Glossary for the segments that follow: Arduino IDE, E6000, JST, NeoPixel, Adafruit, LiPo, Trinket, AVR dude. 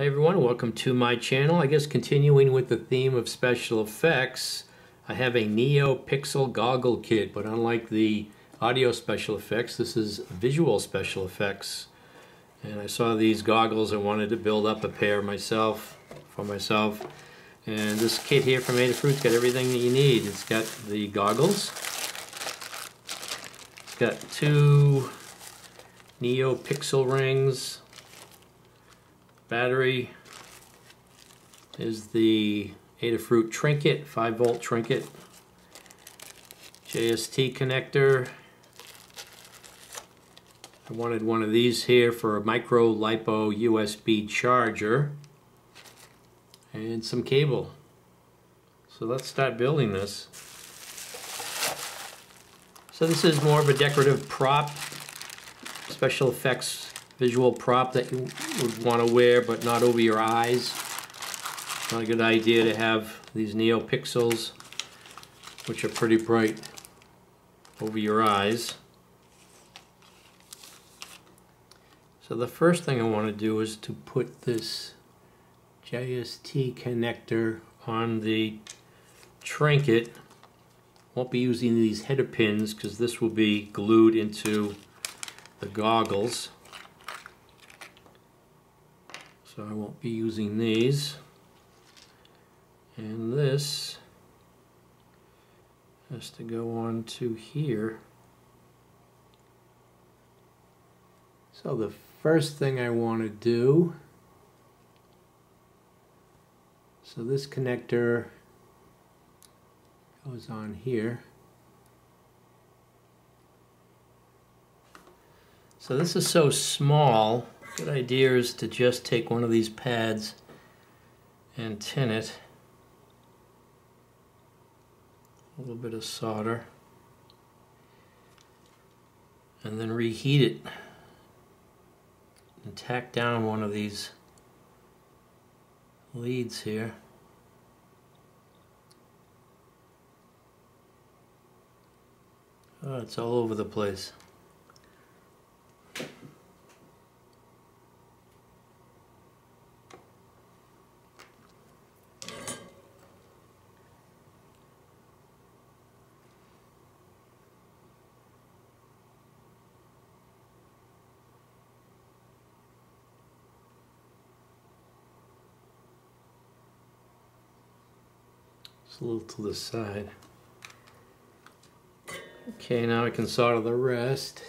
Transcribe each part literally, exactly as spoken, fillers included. Hi everyone, welcome to my channel. I guess continuing with the theme of special effects, I have a NeoPixel goggle kit, but unlike the audio special effects, this is visual special effects. And I saw these goggles, I wanted to build up a pair myself, for myself. And this kit here from Adafruit's got everything that you need. It's got the goggles, it's got two NeoPixel rings, battery is the Adafruit Trinket, five volt Trinket, J S T connector. I wanted one of these here for a micro lipo U S B charger, and some cable. So let's start building this. So this is more of a decorative prop, special effects visual prop that you would want to wear, but not over your eyes. Not a good idea to have these NeoPixels, which are pretty bright, over your eyes. So the first thing I want to do is to put this J S T connector on the Trinket. Won't be using these header pins because this will be glued into the goggles. So I won't be using these. And this has to go on to here. So the first thing I want to do, so this connector goes on here. So this is so small. Good idea is to just take one of these pads and tin it. A little bit of solder. And then reheat it. And tack down one of these leads here. Oh, it's all over the place. A little to the side. Okay, now I can solder the rest.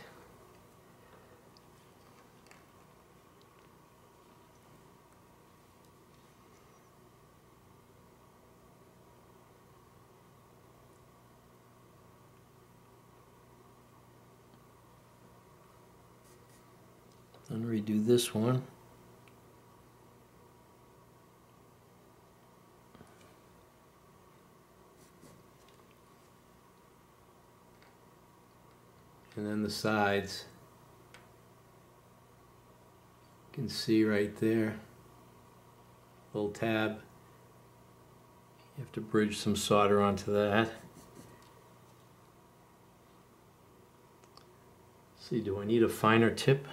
Then redo this one. And then the sides, you can see right there, little tab, you have to bridge some solder onto that. Let's see, do I need a finer tip?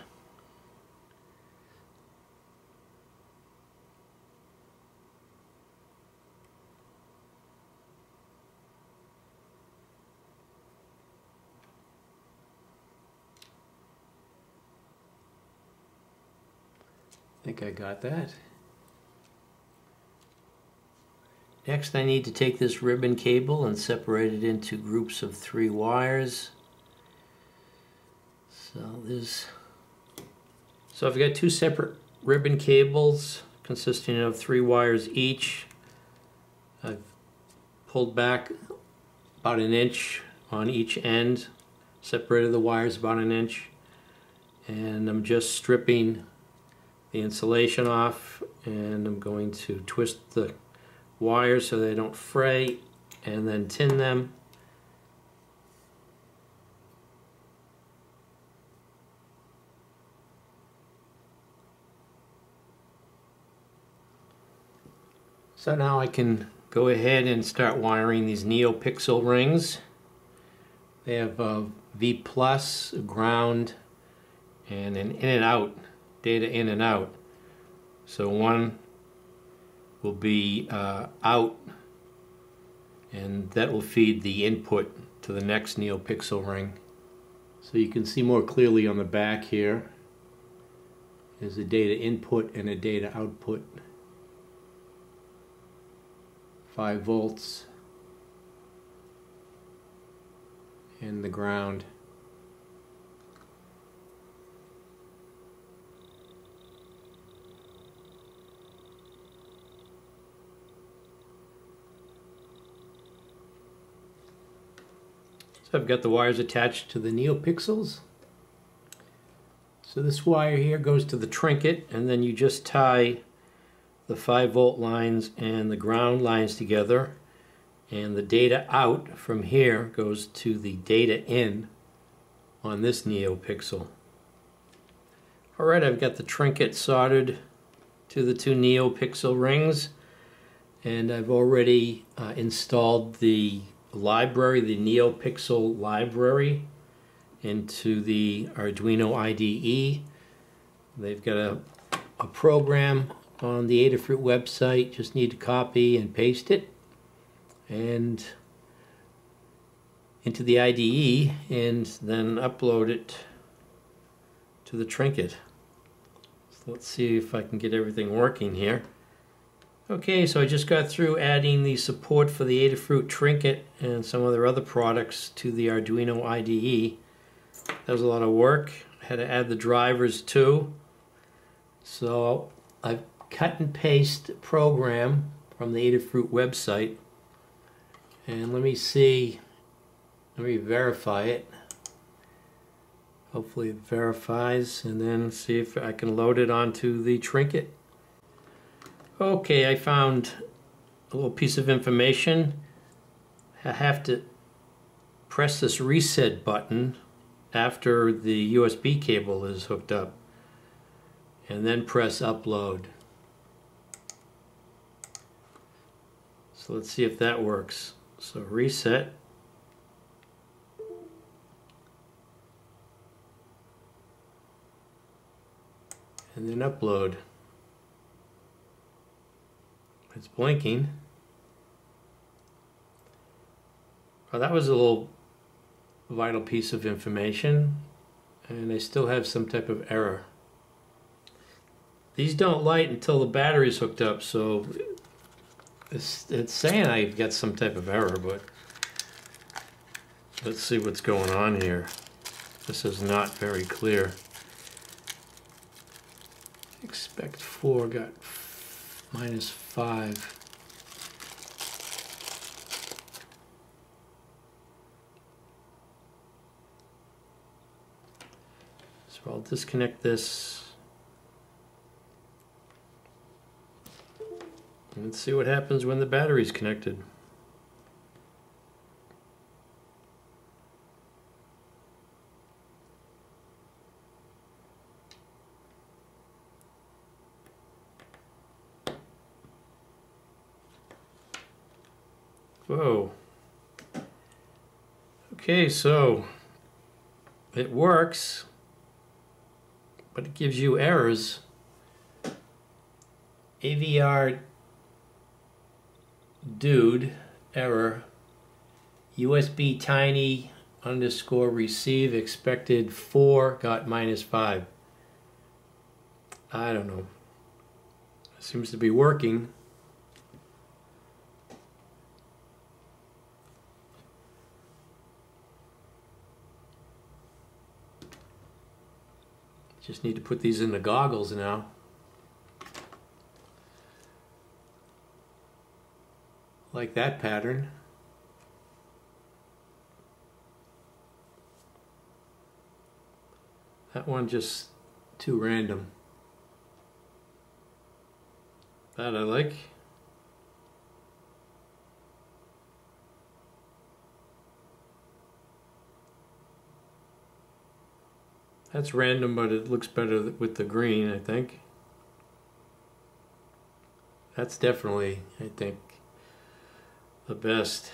I think I got that. Next, I need to take this ribbon cable and separate it into groups of three wires. So this, so I've got two separate ribbon cables consisting of three wires each. I've pulled back about an inch on each end, separated the wires about an inch, and I'm just stripping the insulation off, and I'm going to twist the wires so they don't fray and then tin them. So now I can go ahead and start wiring these NeoPixel rings. They have a V plus, a ground, and an in and out. Data in and out. So one will be uh, out, and that will feed the input to the next NeoPixel ring. So you can see more clearly on the back here is a data input and a data output. five volts in the ground. So I've got the wires attached to the NeoPixels. So this wire here goes to the Trinket, and then you just tie the five volt lines and the ground lines together, and the data out from here goes to the data in on this NeoPixel. Alright, I've got the Trinket soldered to the two NeoPixel rings, and I've already uh, installed the library, the NeoPixel library, into the Arduino I D E. They've got a, a program on the Adafruit website. Just need to copy and paste it and into the I D E, and then upload it to the Trinket. So let's see if I can get everything working here. Okay, so I just got through adding the support for the Adafruit Trinket and some of their other products to the Arduino I D E. That was a lot of work. I had to add the drivers too. So I've cut and paste program from the Adafruit website. And let me see, let me verify it. Hopefully it verifies, and then see if I can load it onto the Trinket. Okay, I found a little piece of information. I have to press this reset button after the U S B cable is hooked up, and then press upload. So let's see if that works. So reset. And then upload. It's blinking. Well, that was a little vital piece of information, and I still have some type of error. These don't light until the battery is hooked up, so it's, it's saying I've got some type of error, but let's see what's going on here. This is not very clear. Expect four got minus five. So I'll disconnect this and let's see what happens when the battery's connected. Whoa. Okay, so it works, but it gives you errors. A V R dude error. U S B tiny underscore receive expected four got minus five. I don't know. It seems to be working. Just need to put these in the goggles now. Like that pattern. That one just too random. That I like. That's random, but it looks better with the green, I think. That's definitely, I think, the best.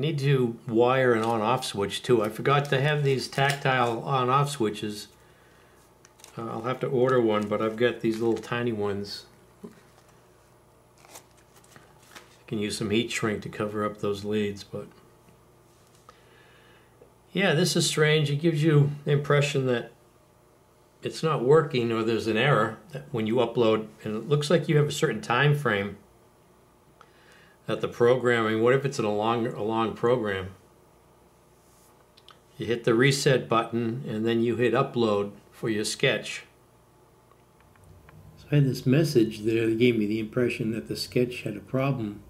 Need to wire an on-off switch too. I forgot to have these tactile on-off switches. Uh, I'll have to order one, but I've got these little tiny ones. I can use some heat shrink to cover up those leads, but yeah, this is strange. It gives you the impression that it's not working or there's an error when you upload, and it looks like you have a certain time frame that the programming, what if it's a long, a long program? You hit the reset button and then you hit upload for your sketch. So I had this message there that gave me the impression that the sketch had a problem,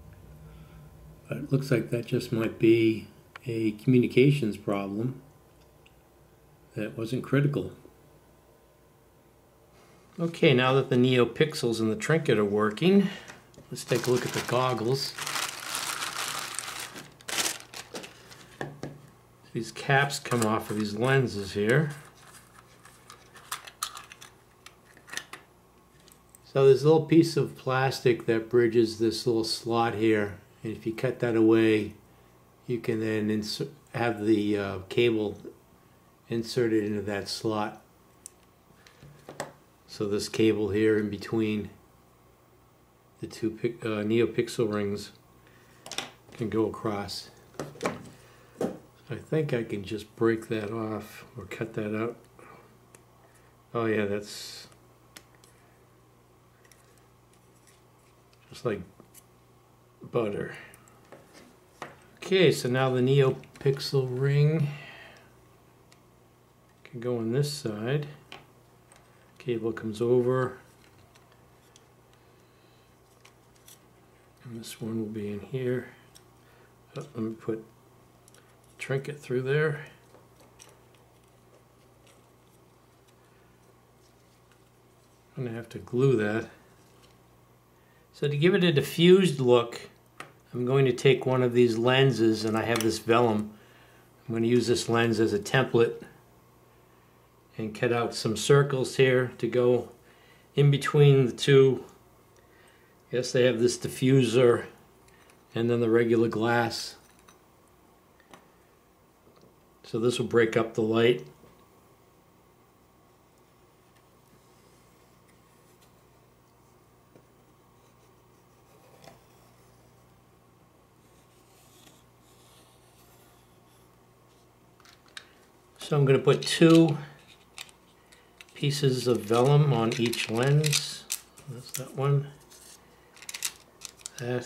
but it looks like that just might be a communications problem that wasn't critical. Okay, now that the NeoPixels and the Trinket are working, let's take a look at the goggles. These caps come off of these lenses here. So there's a little piece of plastic that bridges this little slot here, and if you cut that away, you can then insert, have the uh, cable inserted into that slot. So this cable here in between the two pic, uh, NeoPixel rings can go across. I think I can just break that off or cut that out. Oh yeah, that's just like butter. Okay, so now the NeoPixel ring can go on this side. Cable comes over, and this one will be in here. Oh, let me put the Trinket through there. I'm gonna have to glue that. So to give it a diffused look, I'm going to take one of these lenses, and I have this vellum. I'm going to use this lens as a template and cut out some circles here to go in between the two. Yes, they have this diffuser and then the regular glass. So this will break up the light. So I'm going to put two pieces of vellum on each lens. That's that one. That.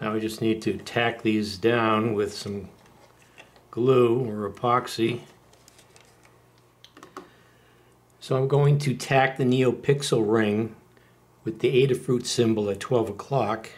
Now we just need to tack these down with some glue or epoxy. So I'm going to tack the NeoPixel ring with the Adafruit symbol at twelve o'clock.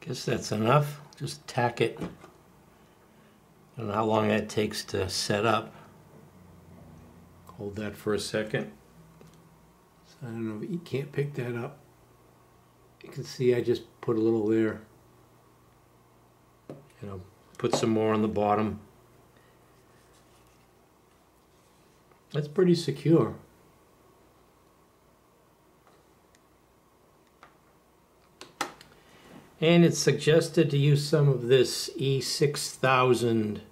Guess that's enough. Just tack it. I don't know how long that takes to set up. Hold that for a second. So I don't know, but you can't pick that up. You can see I just put a little there. And I'll put some more on the bottom. That's pretty secure. And it's suggested to use some of this E six thousand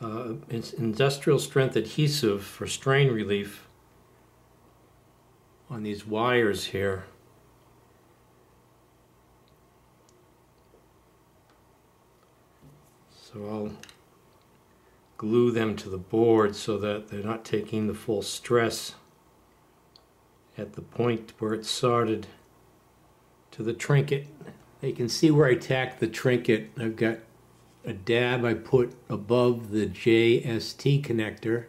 uh, industrial strength adhesive for strain relief. on these wires here. So I'll glue them to the board so that they're not taking the full stress at the point where it soldered to the Trinket. You can see where I tacked the Trinket. I've got a dab I put above the J S T connector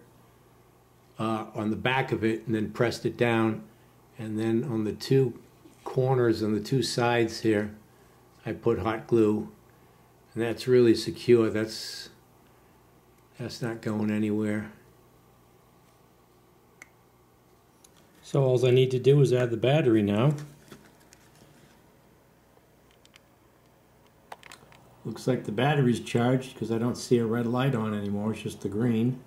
uh, on the back of it, and then pressed it down, and then on the two corners on the two sides here I put hot glue, and that's really secure. That's that's not going anywhere. So all I need to do is add the battery now. Looks like the battery's charged because I don't see a red light on anymore, it's just the green.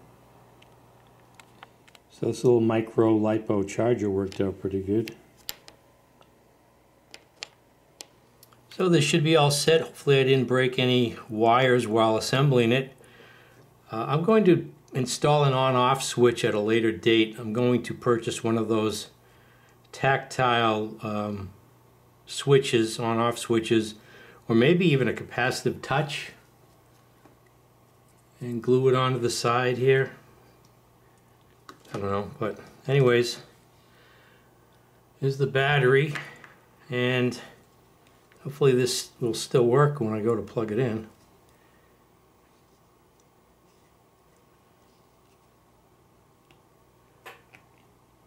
So this little micro LiPo charger worked out pretty good. So this should be all set. Hopefully I didn't break any wires while assembling it. Uh, I'm going to install an on-off switch at a later date. I'm going to purchase one of those tactile um, switches, on-off switches, or maybe even a capacitive touch, and glue it onto the side here. I don't know, but anyways, here's the battery, and hopefully this will still work when I go to plug it in.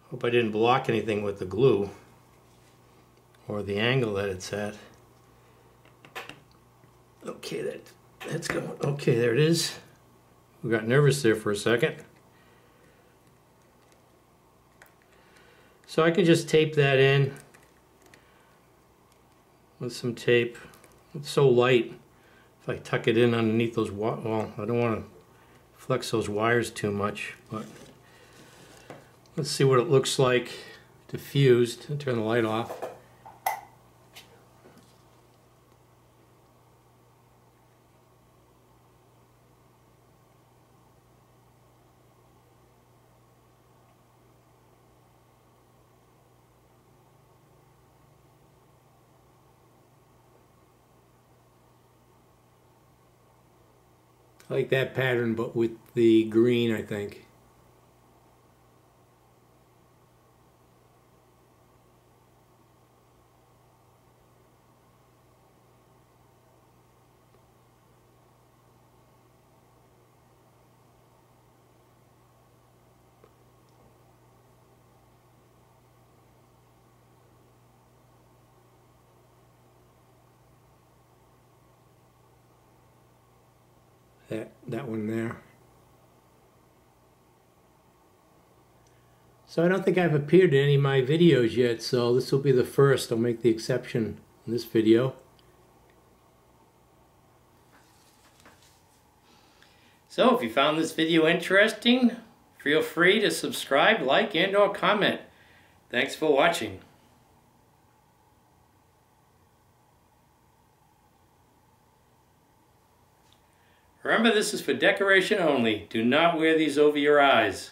Hope I didn't block anything with the glue or the angle that it's at. Okay, that, that's going. Okay, there it is. We got nervous there for a second. So I can just tape that in with some tape. It's so light. If I tuck it in underneath those wires, well, I don't want to flex those wires too much, but let's see what it looks like diffused. I'll turn the light off. I like that pattern, but with the green, I think. That, that one there. So I don't think I've appeared in any of my videos yet, so this will be the first. I'll make the exception in this video. So if you found this video interesting, feel free to subscribe, like, and or comment. Thanks for watching. Remember, this is for decoration only. Do not wear these over your eyes.